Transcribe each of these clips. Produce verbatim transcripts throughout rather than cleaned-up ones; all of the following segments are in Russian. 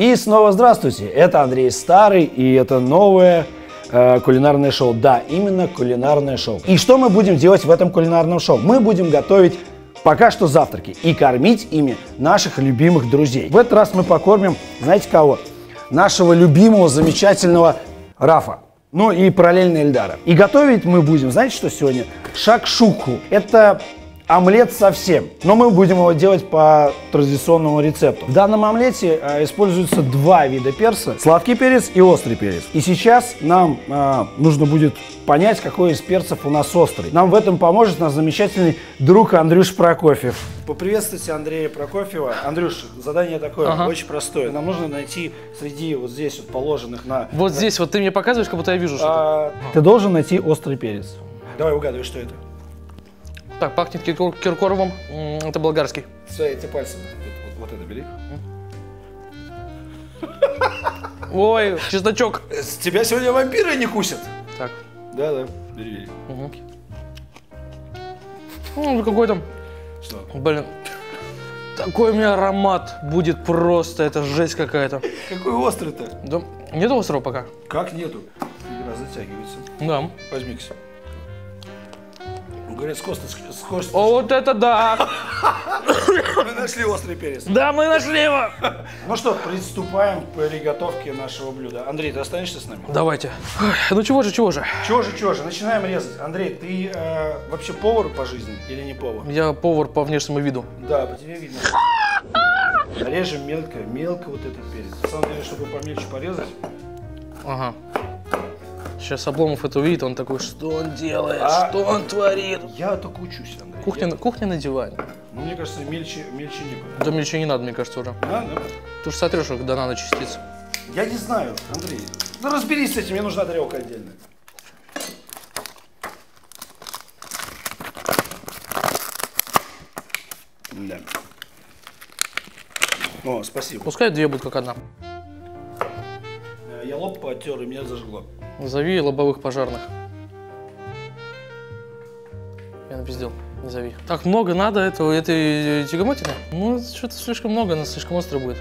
И снова здравствуйте, это Андрей Старый, и это новое э, кулинарное шоу. Да, именно кулинарное шоу. И что мы будем делать в этом кулинарном шоу? Мы будем готовить пока что завтраки и кормить ими наших любимых друзей. В этот раз мы покормим, знаете кого? Нашего любимого, замечательного Рафа. Ну и параллельно Эльдара. И готовить мы будем, знаете что сегодня? Шакшуку. Это омлет совсем, но мы будем его делать по традиционному рецепту. В данном омлете э, используются два вида перца. Сладкий перец и острый перец. И сейчас нам э, нужно будет понять, какой из перцев у нас острый. Нам в этом поможет наш замечательный друг Андрюш Прокофьев. Поприветствуйте Андрея Прокофьева. Андрюш, задание такое, ага. Очень простое. Нам нужно найти среди вот здесь вот положенных на... Вот здесь вот ты мне показываешь, как будто я вижу что-то. А... Ты должен найти острый перец. Давай угадывай, что это. Так, пахнет кир киркоровым, это болгарский. Все, эти пальцы. Вот, вот это бери. Ой, чесночок. Тебя сегодня вампиры не кусят. Так. Да, да, бери, бери. Угу. Ну, какой там... Что? Блин, такой у меня аромат будет просто, это жесть какая-то. Какой острый-то? Да, нету острого пока. Как нету? Игра затягивается. Да. Возьми-ка. Говорят, с косточки. С косточки. О, вот это да! Мы нашли острый перец. Да, мы нашли его! Ну что, приступаем к приготовке нашего блюда. Андрей, ты останешься с нами? Давайте. Ну чего же, чего же? Чего же, чего же? Начинаем резать. Андрей, ты э, вообще повар по жизни или не повар? Я повар по внешнему виду. Да, по тебе видно. Режем мелко, мелко вот этот перец. На самом деле, чтобы помельче порезать. Ага. Сейчас Обломов это увидит, он такой, что он делает, а, что он творит. Я только учусь, Андрей. Кухня, я... кухня на диване. Ну, мне кажется, мельче, мельче не будет. Да мельче не надо, мне кажется, уже. Да, да. Ты же сотрешь, когда надо частицы. Я не знаю, Андрей. Ну, разберись с этим, мне нужна тарелка отдельная. Да. О, спасибо. Пускай две будут, как одна. Я лоб потер, и меня зажгло. Зови лобовых пожарных. Я напиздел, не зови. Так много надо этого, этой тягомотины? Ну, что-то слишком много, она слишком остро будет.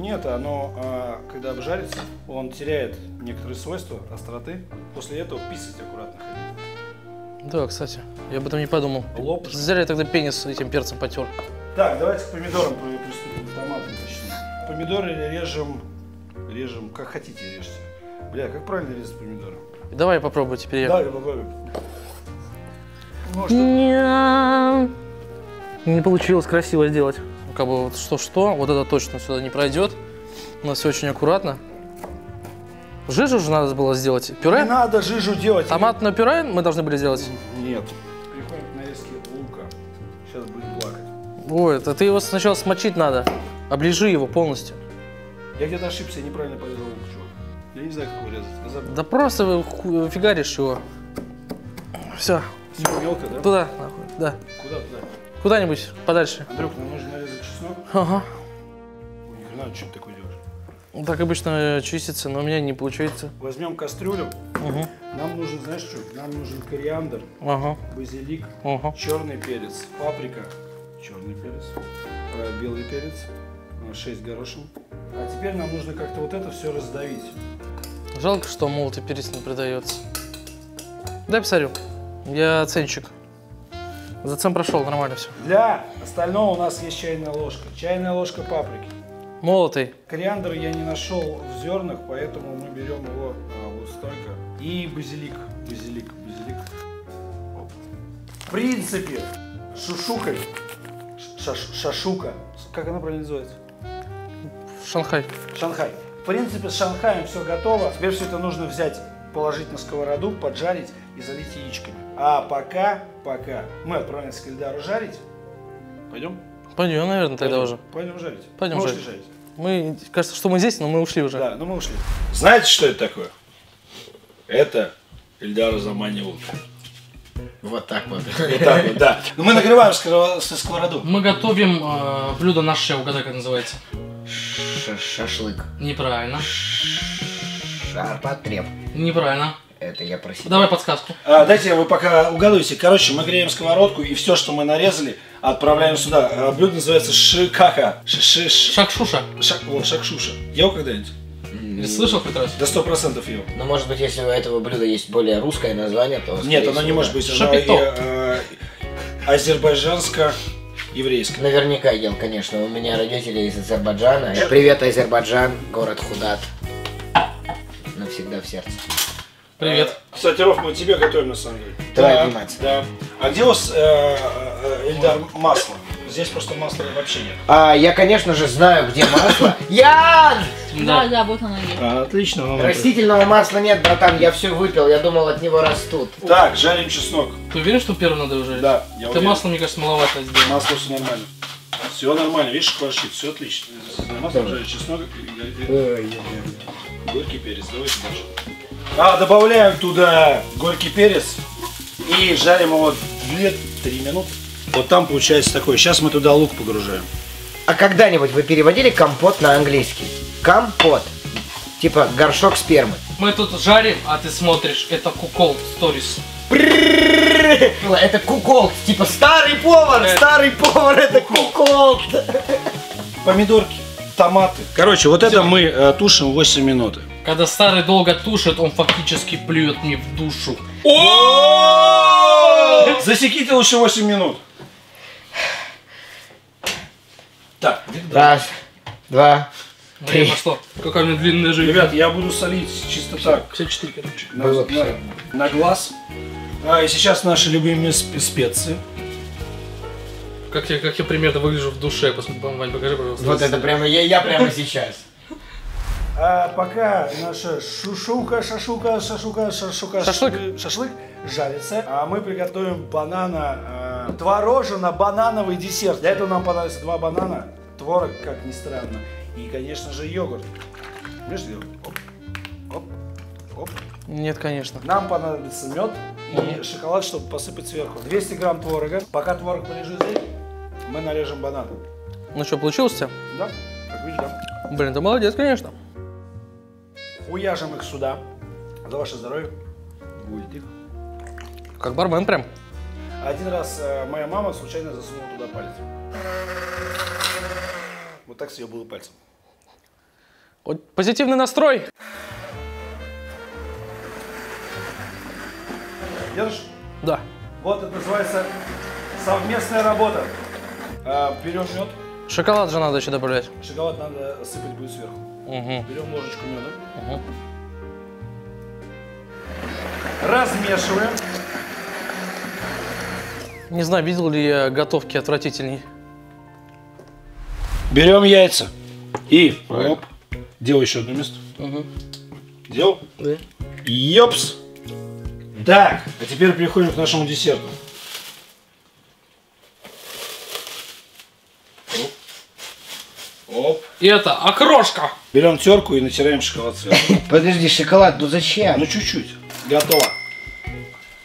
Нет, оно, а, когда обжарится, он теряет некоторые свойства, остроты. После этого писать аккуратно. Да, кстати, я об этом не подумал. Лоб. Зря я тогда пенис этим перцем потер. Так, давайте к помидорам приступим, к томатам точнее. Помидоры режем, режем, как хотите режьте. Бля, как правильно резать помидоры? Давай попробуй теперь. Давай попробуй. Может, не получилось красиво сделать. Как бы вот что-что, вот это точно сюда не пройдет. У нас все очень аккуратно. Жижу же надо было сделать. Пюре? Не надо жижу делать. Томатное пюре мы должны были сделать? Нет. Переходим к нарезке лука. Сейчас будет плакать. Ой, это ты его сначала смочить надо. Оближи его полностью. Я где-то ошибся, неправильно порезал лук, чувак. Я не знаю, как его резать. Да просто фигаришь его. Все. Все мелко, да? Туда, нахуй, да. Куда туда? Куда-нибудь подальше. Андрюк, нам нужно нарезать чеснок. Ага. Ой, ни хрена, что ты такое делаешь? Ну, так обычно чистится, но у меня не получается. Возьмем кастрюлю. Угу. Нам нужен, знаешь что? Нам нужен кориандр, ага. Базилик, ага. Черный перец, паприка, черный перец, белый перец, шесть горошин. А теперь нам нужно как-то вот это все раздавить. Жалко, что молотый перец не продается. Дай посмотрю. Я оценщик. За цен прошел, нормально все. Для остального у нас есть чайная ложка. Чайная ложка паприки. Молотый. Кориандр я не нашел в зернах, поэтому мы берем его а, вот столько. И базилик. Базилик, базилик. Оп. В принципе, шушукой. Шаш, шашука. Как она правильно называется? Шанхай. Шанхай. В принципе, с Шанхаем все готово. Теперь все это нужно взять, положить на сковороду, поджарить и залить яичками. А пока, пока мы отправляемся к Ильдару жарить. Пойдем? Пойдем, наверное, Пойдем. тогда уже. Пойдем жарить. Пойдем мы жарить. жарить. Мы, кажется, что мы здесь, но мы ушли уже. Да, но мы ушли. Знаете, что это такое? Это Ильдара заманивал. Вот так вот. Вот так вот, да. Но мы нагреваем сковороду. Мы готовим э, блюдо наш шеф, угадай, как называется. Шашлык. Неправильно. Шарпотреб. Неправильно. это я про себя. Давай подсказку. А, дайте вы пока угадывайте. Короче, мы греем сковородку и все, что мы нарезали, отправляем сюда. А, блюдо называется шикаха. Ши-ши-ш... Шакшуша. Шак... Вон, шакшуша. Ел когда-нибудь? Не слышал хоть раз? До сто процентов его. Но может быть, если у этого блюда есть более русское название, то... Нет, оно всего, не может быть. Оно и, э, азербайджанско-еврейское. Наверняка ел, конечно. У меня родители из Азербайджана. Привет, Азербайджан, город Худат. Навсегда в сердце. Привет. Кстати, Ров, мы тебе готовим на самом деле. Твоя мать. Да. А где у вас, э, э, Эльдар, масло? Здесь просто масла вообще нет. А, я, конечно же, знаю, где масло. Ян! Да, да, вот оно есть. Отлично. Растительного масла нет, братан, я все выпил, я думал, от него растут. Так, жарим чеснок. Ты уверен, что первым надо жарить? Да, я уверен. Ты масло, мне кажется, маловато сделал. Масло все нормально. Все нормально, видишь, хварщит, все отлично. Масло, жарим чеснок. Горький перец, давайте дальше. А, добавляем туда горький перец и жарим его две-три минуты. Вот там получается такое. Сейчас мы туда лук погружаем. А когда-нибудь вы переводили компот на английский? Компот. Типа горшок спермы. Мы тут жарим, а ты смотришь, это кукол сторис. Это кукол. Типа старый повар, старый повар, это кукол. Помидорки, томаты. Короче, вот это мы тушим восемь минут. Когда старый долго тушит, он фактически плюет мне в душу. Засеките лучше восемь минут. Так, раз, два, три. Время пошло. Какая у меня длинная жизнь. Ребят, я буду солить чисто так. пятьдесят четыре, короче. На, на, на глаз. А, и сейчас наши любимые специи. Как я, как я примерно выгляжу в душе. Посмотри, Вань, покажи, пожалуйста. Вот это прямо я, я прямо сейчас. А пока наша шушука, шашука, шашука, шашука, шашлык, шашлык жарится. А мы приготовим банана, э, творожено, банановый десерт. Для этого нам понадобится два банана, творог, как ни странно, и, конечно же, йогурт. Видишь, йогурт? Оп, оп, оп. Нет, конечно. Нам понадобится мед и шоколад, чтобы посыпать сверху. двести грамм творога. Пока творог полежит здесь, мы нарежем бананы. Ну что, получилось все? Да, как видишь, да. Блин, ты молодец, конечно. Уяжем их сюда. За ваше здоровье. Будет их. Как бармен прям. Один раз э, моя мама случайно засунула туда палец. Вот так с ее было пальцем. Вот позитивный настрой. Держишь? Да. Вот это называется совместная работа. Э, берем мед. Шоколад же надо еще добавлять. Шоколад надо сыпать будет сверху. Угу. Берем ложечку меда, угу. Размешиваем. Не знаю, видел ли я готовки отвратительней. Берем яйца и оп, делаю еще одно место. Угу. Делал? Да. Ёпс. Так, а теперь переходим к нашему десерту. Оп. И это окрошка. Берем терку и натираем шоколад сверху. Подожди, шоколад, ну зачем? Ну чуть-чуть. Готово.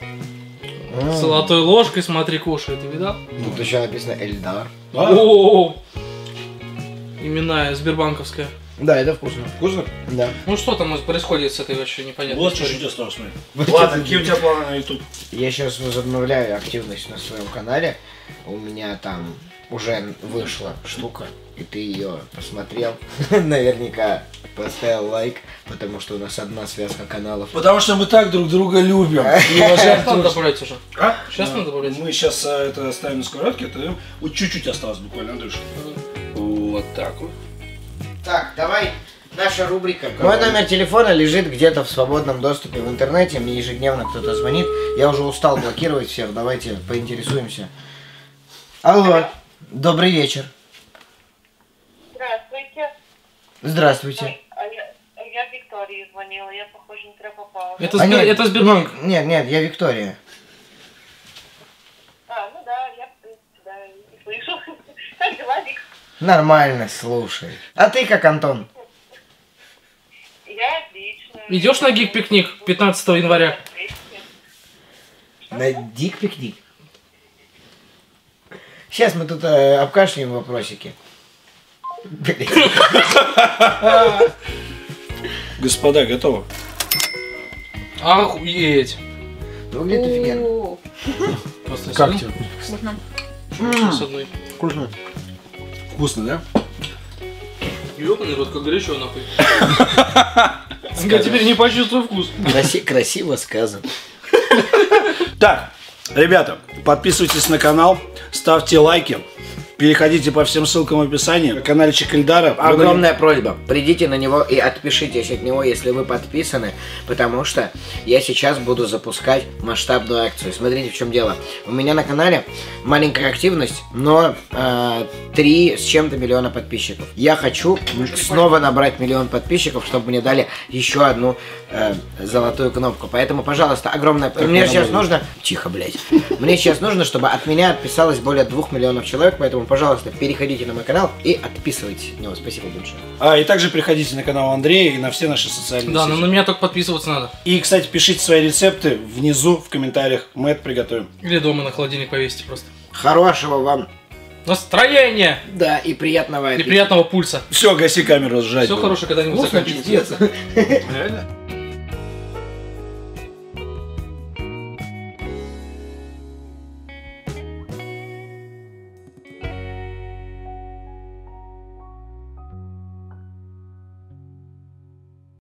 А-а-а. Золотой ложкой, смотри, кушает, ты видал? Тут а. еще написано Эльдар. О-о-о. Именная сбербанковская. Да, это вкусно. Вкусно? Да. Ну что там у нас происходит с этой вообще непонятной вот историей? Вот что ждет нас. Ладно, какие у тебя планы на YouTube? Я сейчас возобновляю активность на своем канале. У меня там уже вышла штука. И ты ее посмотрел, наверняка поставил лайк, потому что у нас одна связка каналов. Потому что мы так друг друга любим. Сейчас надо добавлять уже. А? Сейчас надо добавлять. Мы сейчас это ставим на сковородке, это вот чуть-чуть осталось буквально, Андрюшка. Вот так вот. Так, давай наша рубрика. Мой номер телефона лежит где-то в свободном доступе в интернете, мне ежедневно кто-то звонит. Я уже устал блокировать всех, давайте поинтересуемся. Алло, добрый вечер. Здравствуйте. Ой, а я, я Виктории звонила, я, похоже, не туда попала. Это, а нет, это Сбербанк. Нет, нет, я Виктория. А, ну да, я, в принципе, да, не слышу. Как дела, Вик? Нормально, слушай. А ты как, Антон? Я отлично. Идешь на гик-пикник пятнадцатого января? На гик-пикник? Сейчас мы тут э, обкашляем вопросики. Господа, готово. Охуеть! Да выглядит офигенно. Как тебе? Вкусно. С одной. Вкусно. Вкусно, да? Ёбаный рот, как горячо нахуй. Я теперь не почувствую вкус. Красиво сказано. Так, ребята, подписывайтесь на канал, ставьте лайки. Переходите по всем ссылкам в описании. Канальчик Эльдара. Огромная просьба. Придите на него и отпишитесь от него, если вы подписаны. Потому что я сейчас буду запускать масштабную акцию. Смотрите, в чем дело. У меня на канале маленькая активность, но э, три с чем-то миллиона подписчиков. Я хочу снова набрать миллион подписчиков, чтобы мне дали еще одну э, золотую кнопку. Поэтому, пожалуйста, огромная... Мне сейчас нужно... Тихо, блядь. Мне сейчас нужно, чтобы от меня отписалось более двух миллионов человек. Поэтому... Пожалуйста, переходите на мой канал и отписывайтесь на него. Спасибо большое. А, и также приходите на канал Андрея и на все наши социальные да, сети. Да, но на меня только подписываться надо. И, кстати, пишите свои рецепты внизу в комментариях. Мы это приготовим. Или дома на холодильник повесите просто. Хорошего вам настроения! Да, и приятного аппетита. И приятного пульса. Все, гаси камеру, сжать. Все было. Хорошее когда-нибудь закончится. Реально?